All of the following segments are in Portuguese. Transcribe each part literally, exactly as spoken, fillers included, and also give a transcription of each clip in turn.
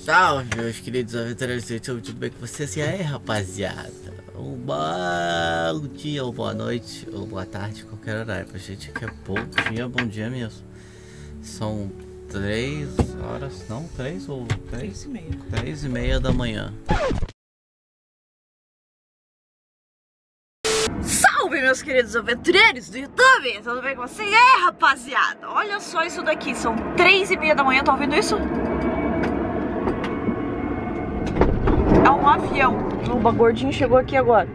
Salve, meus queridos aventureiros do YouTube, tudo bem com vocês? E aí, rapaziada? Um bom dia, ou boa noite, ou boa tarde, qualquer horário. Pra gente que é bom dia, bom dia mesmo. São três horas, não? Três ou três? Três e meia. Três e meia da manhã. Salve, meus queridos aventureiros do YouTube, tudo bem com vocês? E aí, rapaziada? Olha só isso daqui, são três e meia da manhã, tá ouvindo isso? Um avião. O bagordinho chegou aqui agora.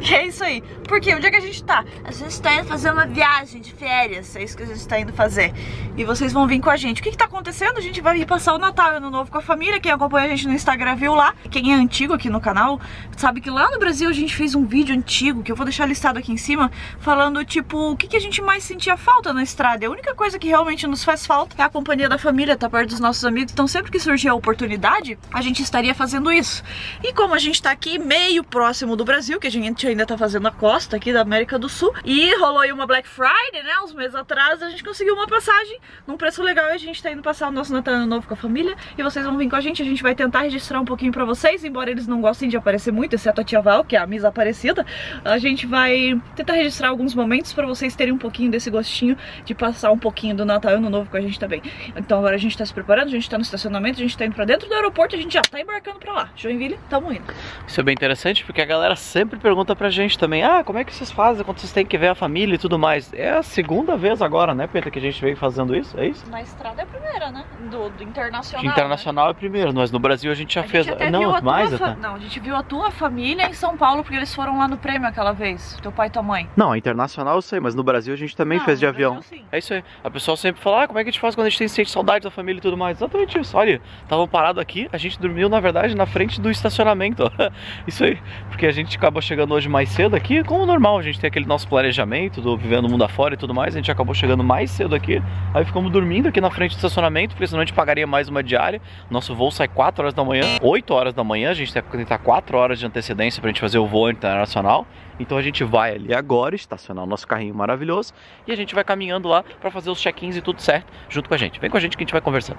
E é isso aí. Porque onde é que a gente tá? A gente tá indo fazer uma viagem de férias. É isso que a gente tá indo fazer. E vocês vão vir com a gente. O que que tá acontecendo? A gente vai ir passar o Natal e Ano Novo com a família. Quem acompanha a gente no Instagram viu lá. Quem é antigo aqui no canal sabe que lá no Brasil a gente fez um vídeo antigo, que eu vou deixar listado aqui em cima, falando tipo, o que que a gente mais sentia falta na estrada. A única coisa que realmente nos faz falta é a companhia da família, tá perto dos nossos amigos. Então sempre que surgir a oportunidade, a gente estaria fazendo isso. E como a gente tá aqui meio próximo do Brasil, que a gente ainda tá fazendo a costa aqui da América do Sul, e rolou aí uma Black Friday, né, uns meses atrás, a gente conseguiu uma passagem num preço legal e a gente tá indo passar o nosso Natal Ano Novo com a família, e vocês vão vir com a gente. A gente vai tentar registrar um pouquinho pra vocês, embora eles não gostem de aparecer muito, exceto a Tia Val, que é a Mis Aparecida. A gente vai tentar registrar alguns momentos pra vocês terem um pouquinho desse gostinho de passar um pouquinho do Natal Ano Novo com a gente também. Então agora a gente tá se preparando, a gente tá no estacionamento, a gente tá indo pra dentro do aeroporto, a gente já tá embarcando pra lá, Joinville, tamo indo. Isso é bem interessante, porque a galera sempre pergunta pra gente também, ah, como é que vocês fazem quando vocês têm que ver a família e tudo mais? É a segunda vez agora, né, Pietro, que a gente veio fazendo isso, é isso? Na estrada é a primeira, né? Do, do internacional. De internacional, né? É a primeira, mas no Brasil a gente já a fez. Gente não, a mais fa... Não, a gente viu a tua família em São Paulo, porque eles foram lá no prêmio aquela vez, teu pai e tua mãe. Não, internacional eu sei, mas no Brasil a gente também não, fez de avião. Brasil, é isso aí. A pessoa sempre fala, ah, como é que a gente faz quando a gente tem sente saudade da família e tudo mais? Exatamente isso. Olha, estavam parados aqui, a gente dormiu, na verdade, na frente do estacionamento. Isso aí. Porque a gente acabou chegando hoje mais cedo aqui, como normal, a gente tem aquele nosso planejamento do Vivendo Mundo Afora e tudo mais, a gente acabou chegando mais cedo aqui, aí ficamos dormindo aqui na frente do estacionamento, porque senão a gente pagaria mais uma diária. Nosso voo sai quatro horas da manhã, oito horas da manhã, a gente tem que tentar quatro horas de antecedência pra gente fazer o voo internacional. Então a gente vai ali agora, estacionar o nosso carrinho maravilhoso, e a gente vai caminhando lá pra fazer os check-ins e tudo certo, junto com a gente. Vem com a gente que a gente vai conversando.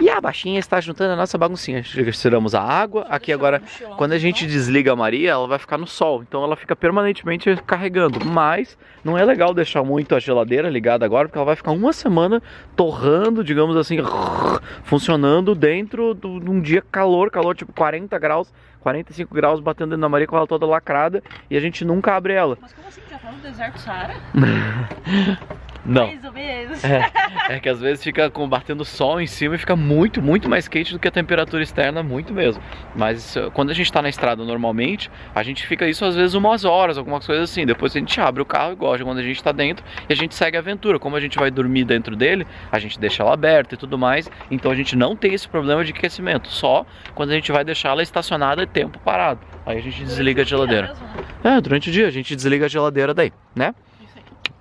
E a baixinha está juntando a nossa baguncinha. Tiramos a água, aqui agora, quando a gente desliga a Maria, ela vai ficar no sol, então ela fica permanentemente carregando, mas não é legal deixar muito a geladeira ligada agora, porque ela vai ficar uma semana torrando, digamos assim, funcionando dentro de um dia calor, calor tipo quarenta graus, quarenta e cinco graus, batendo dentro da Maria com ela toda lacrada, e a gente nunca abre ela. Mas como assim? Já tá no deserto Saara? Não. Mais ou menos. É, é que às vezes fica com, batendo sol em cima e fica muito, muito mais quente do que a temperatura externa, muito mesmo. Mas quando a gente tá na estrada normalmente, a gente fica isso às vezes umas horas, algumas coisas assim. Depois a gente abre o carro, igual quando a gente tá dentro, e a gente segue a aventura. Como a gente vai dormir dentro dele, a gente deixa ela aberta e tudo mais. Então a gente não tem esse problema de aquecimento, só quando a gente vai deixar ela estacionada e tempo parado. Aí a gente desliga a geladeira. É, durante o dia a gente desliga a geladeira daí, né?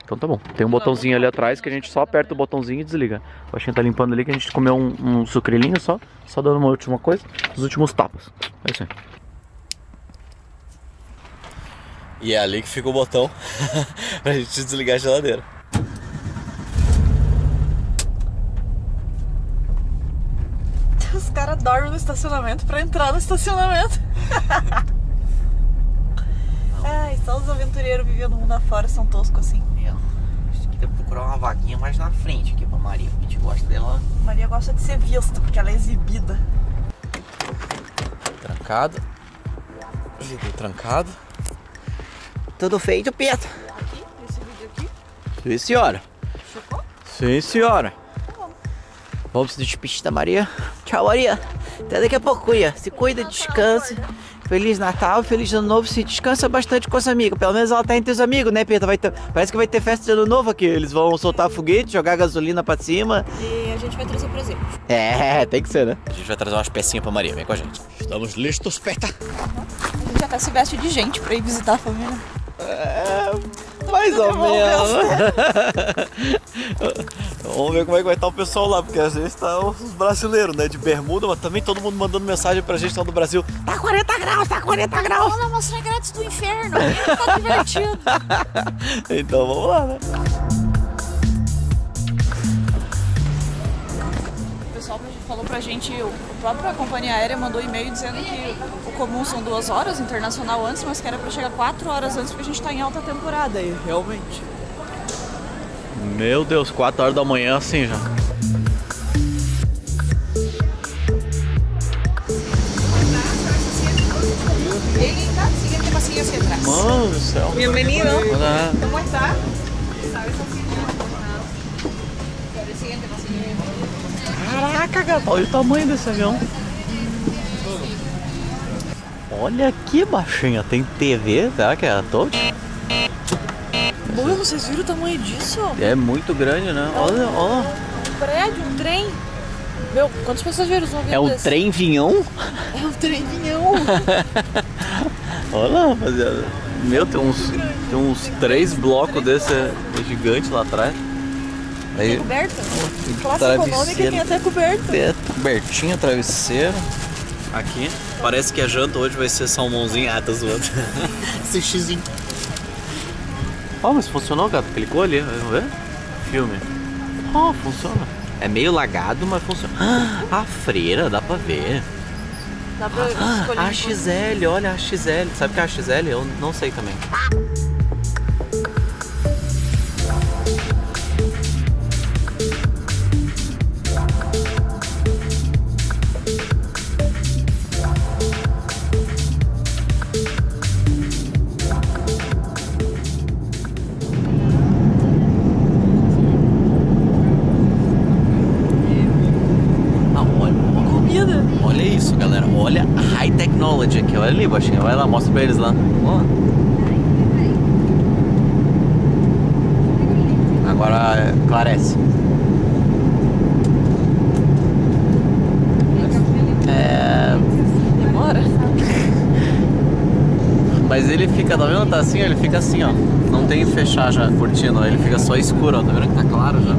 Então tá bom, tem um botãozinho ali atrás que a gente só aperta o botãozinho e desliga. O baixinho tá limpando ali que a gente comeu um, um sucrilhinho só, só dando uma última coisa, os últimos tapas. É isso aí. E é ali que fica o botão pra gente desligar a geladeira. Os caras dormem no estacionamento pra entrar no estacionamento. Ai, só os aventureiros vivendo mundo afora são toscos assim. É, acho que deve procurar uma vaguinha mais na frente aqui pra Maria, porque a gente gosta dela. Maria gosta de ser vista, porque ela é exibida. Trancado. Vidro trancado. Tudo feito, Pietro. Aqui, esse vídeo aqui. Sim, senhora. Chocou? Sim, senhora. Tá bom. Vamos se despedir da Maria. Tchau, Maria. Até daqui a pouco, cuia. Se cuida, descansa. Feliz Natal, Feliz Ano Novo, se descansa bastante com os amigos. Pelo menos ela tá entre os amigos, né, Pietro? Vai ter... Parece que vai ter festa de Ano Novo aqui. Eles vão soltar foguete, jogar gasolina pra cima. E a gente vai trazer presente. É, tem que ser, né? A gente vai trazer umas pecinhas pra Maria, vem com a gente. Estamos listos, Peta. Uhum. A gente até se veste de gente pra ir visitar a família. É... mais ou menos. Vamos ver como é que vai estar o pessoal lá, porque às vezes tá os brasileiros, né, de bermuda, mas também todo mundo mandando mensagem pra gente lá do Brasil. Tá quarenta graus, tá quarenta graus. Vamos lá mostrar grátis do inferno, tá divertido. Então vamos lá, né? O pessoal falou pra gente, a própria companhia aérea mandou e-mail dizendo que o comum são duas horas, internacional antes, mas que era pra chegar quatro horas antes porque a gente tá em alta temporada aí, realmente. Meu Deus, quatro horas da manhã assim já. Mano do céu. Bienvenido. Olá. Como está? Caraca, gata, olha o tamanho desse avião. Olha que baixinha, tem T V, será que é a touch? Bom, vocês viram o tamanho disso? É muito grande, né? Olha, olha. Um prédio, um trem. Meu, quantos passageiros vão ver? É um desse? trem vinhão? É um trem vinhão. Olha lá, rapaziada. Meu, tem uns, tem uns três blocos desse gigante lá atrás. Aí, tem coberta? Classe econômica tem até coberta. Tem cobertinha, travesseiro. Aqui. Parece que a janta hoje vai ser salmãozinho. Ah, tá zoando. Sushizinho. Ó, oh, mas funcionou, gato. Clicou ali, vamos ver? Filme. Ó, oh, funciona. É meio lagado, mas funciona. Ah, a freira, dá pra ver. Dá pra ah, escolher. A AXL, um olha a AXL. Sabe o que é a AXL? Eu não sei também. Olha ali, baixinha, vai lá, mostra pra eles lá. Vamos lá. Agora clarece. É... Demora. Mas ele fica, tá vendo? Tá assim, ele fica assim, ó. Não tem que fechar já, curtindo. Ele fica só escuro, ó. Tá vendo que tá claro já?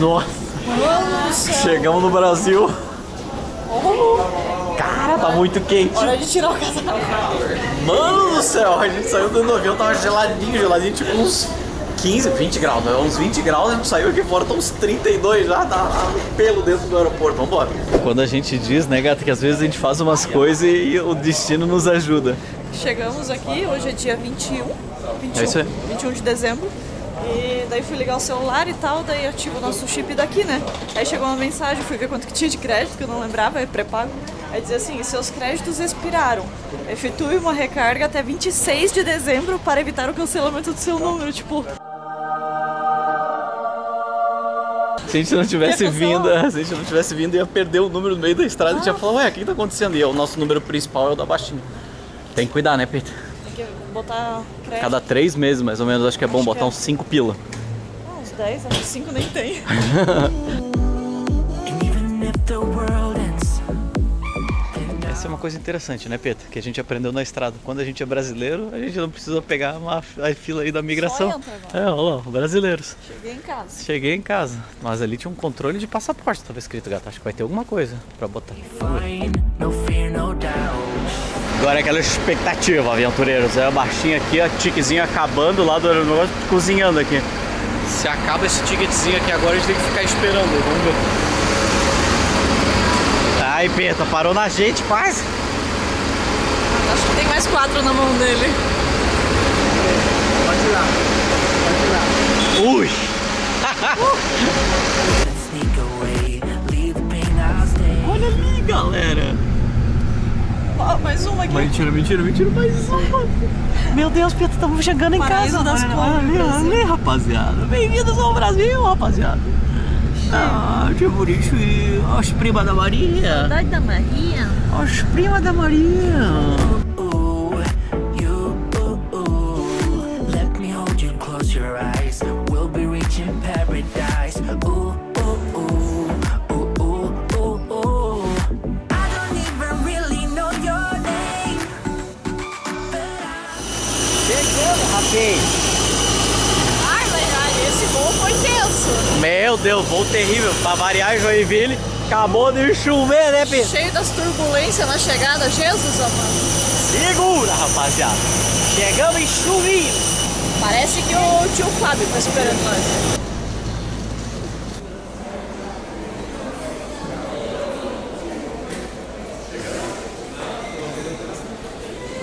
Nossa, chegamos no Brasil. Oh, cara, tá muito quente. Hora de tirar o casaco. Mano do céu, a gente saiu do navio, tava geladinho, geladinho, tipo uns quinze, vinte graus. Uns vinte graus, a gente saiu aqui fora, tá uns trinta e dois já, tá pelo dentro do aeroporto. Vambora. Quando a gente diz, né, gata, que às vezes a gente faz umas coisas e o destino nos ajuda. Chegamos aqui, hoje é dia vinte e um. vinte e um, é isso aí. vinte e um de dezembro. E daí fui ligar o celular e tal, daí ativo o nosso chip daqui, né? Aí chegou uma mensagem, fui ver quanto que tinha de crédito, que eu não lembrava, é pré-pago. Aí dizia assim, seus créditos expiraram, efetue uma recarga até vinte e seis de dezembro para evitar o cancelamento do seu número, tipo... Se a gente não tivesse vindo, se a gente não tivesse vindo, ia perder o número no meio da estrada, ah. E tinha falado, ué, o que tá acontecendo? E o nosso número principal é o da baixinha. Tem que cuidar, né, Pietro? Botar crédito. Cada três meses, mais ou menos, acho que é acho bom botar é. uns cinco pila. Ah, uns dez, acho que cinco nem tem. Essa é uma coisa interessante, né, Pietro? Que a gente aprendeu na estrada. Quando a gente é brasileiro, a gente não precisa pegar uma fila aí da migração. Só entra, é, olha lá, brasileiros. Cheguei em casa. Cheguei em casa. Mas ali tinha um controle de passaporte, estava escrito, gato. Acho que vai ter alguma coisa pra botar. Agora é aquela expectativa, aventureiros. É a baixinha aqui, a tiquezinha acabando lá do negócio, cozinhando aqui. Se acaba esse ticketzinho aqui agora, a gente tem que ficar esperando. Vamos ver. Ai, Peta, parou na gente, quase. Acho que tem mais quatro na mão dele. Pode tirar. Pode tirar. Ui! Olha ali, galera. Oh, mais uma aqui. Mentira, mentira, mentira, mais uma. Meu Deus, Pietro, estamos chegando em casa das compras, rapaziada. Bem-vindos ao Brasil, rapaziada. Ah, que bonito. As primas da Maria. Saudade da Maria. As primas da Maria. Ai, mas esse voo foi tenso. Meu Deus, voo terrível. Pra variar, Joinville, Acabou de chover, né, Pedro? Cheio das turbulências na chegada, Jesus amado. Segura, rapaziada. Chegamos em chuvinho. Parece que o tio Fábio tá esperando nós.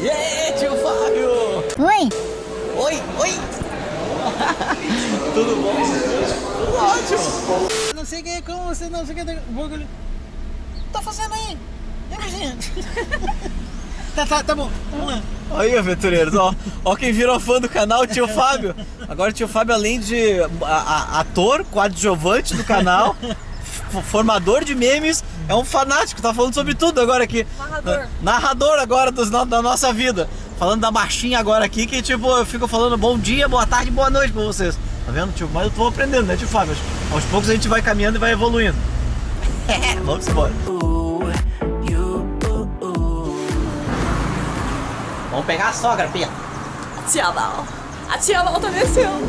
E aí, tio Fábio? Oi. Oi, oi. Tudo bom? Tudo ótimo. Não sei quem é como você, não sei quem é como você. Tá fazendo aí? Tá, tá, tá bom. Vamos lá. Aí, aventureiros, ó. Ó quem virou fã do canal, o tio Fábio. Agora o tio Fábio, além de a, a, ator, coadjuvante do canal, formador de memes, é um fanático, tá falando sobre tudo agora aqui. Narrador. Narrador agora dos, da nossa vida. Falando da marchinha agora aqui, que tipo, eu fico falando bom dia, boa tarde, boa noite pra vocês. Tá vendo, tio? Mas eu tô aprendendo, né, tio Fábio? Aos poucos a gente vai caminhando e vai evoluindo. É, vamos embora. Vamos pegar a sogra, Pia. A tia Val. A tia Val tá descendo.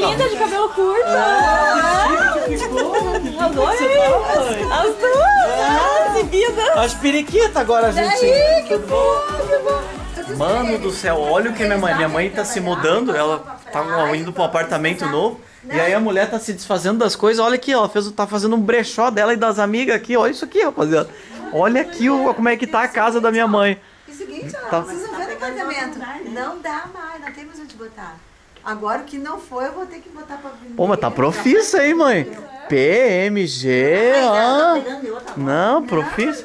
Linda de cabelo curto! Ah, que boa! Que boa! As duas! Exibidas! As periquitas agora, gente! Daí, que bom, que bom! Mano do céu, olha o que minha mãe... Minha mãe tá se mudando, ela tá indo pro apartamento novo. E aí a mulher tá se desfazendo das coisas. Olha aqui, ó, fez, tá fazendo um brechó dela e das amigas aqui. Olha isso aqui, rapaziada. Olha aqui ó, como é que tá a casa da minha mãe. É o seguinte, ó, vocês vão ver no apartamento. Não dá mais, não temos onde botar. Agora o que não foi, eu vou ter que botar pra vender. Pô, mas tá profissa aí, mãe. P M G, ó. Não, profissa.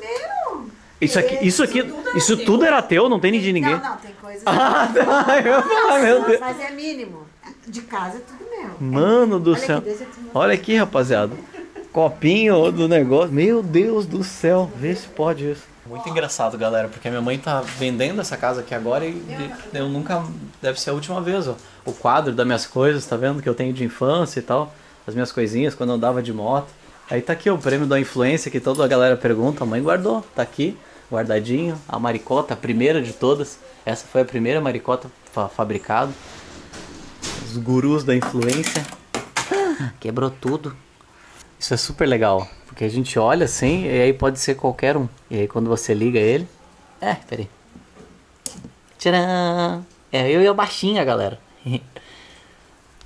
Isso aqui, isso aqui, isso tudo era teu, não tem de ninguém. Não, não, tem coisa. Ah, tá. Meu Deus. Mas é mínimo. De casa é tudo meu. Mano do céu. Olha aqui, rapaziada. Copinho do negócio. Meu Deus do céu. Vê se pode isso. Muito engraçado, galera, porque minha mãe tá vendendo essa casa aqui agora e eu nunca... Deve ser a última vez, ó. O quadro das minhas coisas, tá vendo? Que eu tenho de infância e tal. As minhas coisinhas, quando eu andava de moto. Aí tá aqui ó, o prêmio da influência, que toda a galera pergunta. A mãe guardou, tá aqui, guardadinho. A maricota, a primeira de todas. Essa foi a primeira maricota fa fabricada. Os gurus da influência. Quebrou tudo. Isso é super legal, porque a gente olha assim e aí pode ser qualquer um. E aí quando você liga ele... É, peraí. Tcharam! É, eu e a baixinha, galera.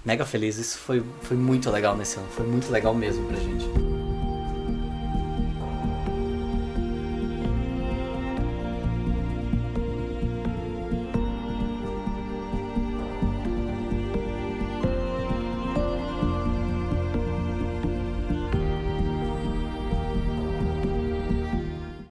Mega feliz, isso foi, foi muito legal nesse ano. Foi muito legal mesmo pra gente.